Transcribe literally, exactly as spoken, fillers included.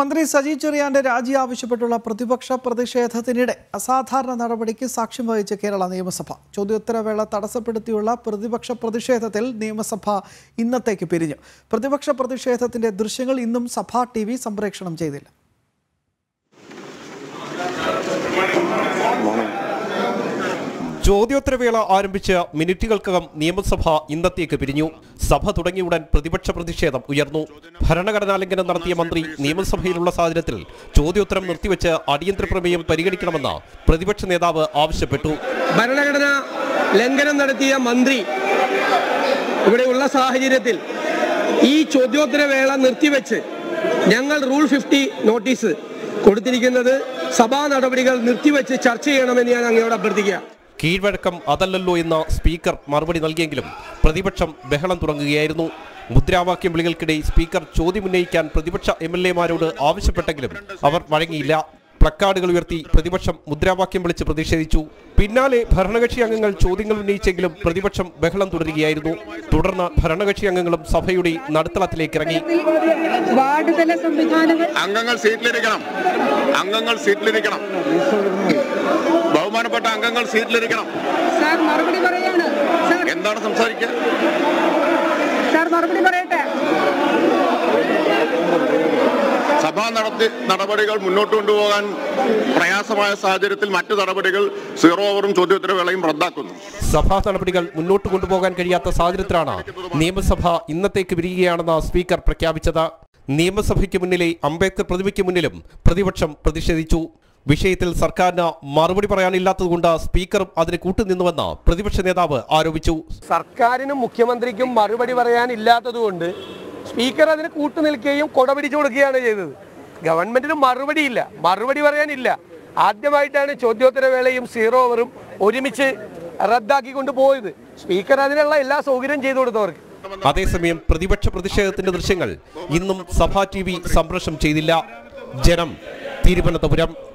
മന്ത്രി സജി ചെറിയാന്റെ രാജി ആവശ്യപ്പെട്ടുള്ള പ്രതിപക്ഷ പ്രതിഷേധത്തിനിടെ അസാധാരണ നടപടിക്ക് സാക്ഷ്യം വഹിച്ച കേരള നിയമസഭ. ചോദ്യോത്തരവേള തടസ്സപ്പെടുത്തിയുള്ള പ്രതിപക്ഷ പ്രതിഷേധത്തിൽ നിയമസഭ ഇന്നത്തേക്ക് പിരിഞ്ഞു. പ്രതിപക്ഷ പ്രതിഷേധത്തിന്റെ ദൃശ്യങ്ങൾ ഇന്നും സഭാ ടി വി സംപ്രേക്ഷണം ചെയ്തില്ല. ചോദ്യോത്തരവേള ആരംഭിച്ച് മിനിറ്റുകൾക്കകം നിയമസഭ ഇന്നത്തേക്ക് പിരിഞ്ഞു. സഭ തുടങ്ങിയുടൻ പ്രതിപക്ഷ പ്രതിഷേധം ഉയർന്നു. ഭരണഘടനാ ലംഘനം നടത്തിയ മന്ത്രി നിയമസഭയിലുള്ള സാഹചര്യത്തിൽ ചോദ്യോത്തരം നിർത്തിവെച്ച് അടിയന്തര പ്രമേയം പരിഗണിക്കണമെന്ന് പ്രതിപക്ഷ നേതാവ് ആവശ്യപ്പെട്ടു. ഭരണഘടനാ ലംഘനം നടത്തിയ മന്ത്രി ഇവിടെയുള്ള സാഹചര്യത്തിൽ ഈ ചോദ്യോത്തരവേള നിർത്തിവെച്ച് ഞങ്ങൾ റൂൾ ഫിഫ്റ്റി നോട്ടീസ് കൊടുത്തിരിക്കുന്നത് സഭാ നടപടികൾ നിർത്തിവെച്ച് ചർച്ച ചെയ്യണമെന്ന് ഞാൻ അങ്ങയോട് അഭ്യർത്ഥിക്കുക. കീഴ്വഴക്കം അതല്ലല്ലോ എന്ന സ്പീക്കർ മറുപടി നൽകിയെങ്കിലും പ്രതിപക്ഷം ബഹളം തുടങ്ങുകയായിരുന്നു. മുദ്രാവാക്യം വിളികൾക്കിടെ സ്പീക്കർ ചോദ്യം ഉന്നയിക്കാൻ പ്രതിപക്ഷ എം എൽ എമാരോട് ആവശ്യപ്പെട്ടെങ്കിലും അവർ വഴങ്ങിയില്ല. പ്ലക്കാർഡുകൾ ഉയർത്തി പ്രതിപക്ഷം മുദ്രാവാക്യം വിളിച്ച് പ്രതിഷേധിച്ചു. പിന്നാലെ ഭരണകക്ഷി അംഗങ്ങൾ ചോദ്യങ്ങൾ ഉന്നയിച്ചെങ്കിലും പ്രതിപക്ഷം ബഹളം തുടരുകയായിരുന്നു. തുടർന്ന് ഭരണകക്ഷി അംഗങ്ങളും സഭയുടെ നടുത്തളത്തിലേക്ക് ഇറങ്ങി. അംഗങ്ങൾ സീറ്റിലിരിക്കണം, അംഗങ്ങൾ സീറ്റിലിരിക്കണം, ബഹുമാനപ്പെട്ട അംഗങ്ങൾ സീറ്റിലിരിക്കണം. എന്താണ് സംസാരിക്കുക? സഭാ നടത്തി നടപടികൾ മുന്നോട്ട് കൊണ്ടുപോകാൻ പ്രയാസമായ സാഹചര്യത്തിൽ മറ്റു നടപടികൾ സീറോ ഓവറും ചോദ്യോത്തരവേളയും റദ്ദാക്കുന്നു. സഭാ നടപടികൾ മുന്നോട്ട് കൊണ്ടുപോകാൻ കഴിയാത്ത സാഹചര്യത്തിലാണ് നിയമസഭ ഇന്നത്തേക്ക് പിരിയുകയാണെന്ന് സ്പീക്കർ പ്രഖ്യാപിച്ചത്. നിയമസഭയ്ക്ക് മുന്നിലെ അംബേദ്കർ പ്രതിമയ്ക്ക് മുന്നിലും പ്രതിപക്ഷം പ്രതിഷേധിച്ചു. വിഷയത്തിൽ സർക്കാരിന് മറുപടി പറയാനില്ലാത്തതുകൊണ്ട് സ്പീക്കറും അതിന് കൂട്ടുനിന്നുവെന്ന് പ്രതിപക്ഷ നേതാവ് ആരോപിച്ചു. സർക്കാരിനും മുഖ്യമന്ത്രിക്കും മറുപടി പറയാനില്ലാത്തതുകൊണ്ട് സ്പീക്കർ അതിന് കൂട്ടുനിൽക്കുകയും കൊടപിടിച്ചു കൊടുക്കുകയാണ് ചെയ്തത്. ഗവൺമെന്റിന് മറുപടിയില്ല, മറുപടി പറയാനില്ല. ആദ്യമായിട്ടാണ് ചോദ്യോത്തരവേളയും സീറോ ഓവറും ഒരുമിച്ച് റദ്ദാക്കിക്കൊണ്ട് പോയത്. സ്പീക്കർ അതിനുള്ള എല്ലാ സൗകര്യം ചെയ്തു കൊടുത്തവർക്ക്. അതേസമയം പ്രതിപക്ഷ പ്രതിഷേധത്തിന്റെ ദൃശ്യങ്ങൾ ഇന്നും സഭാ ടി വി സംപ്രേഷണം ചെയ്തില്ല. ജനം, തിരുവനന്തപുരം.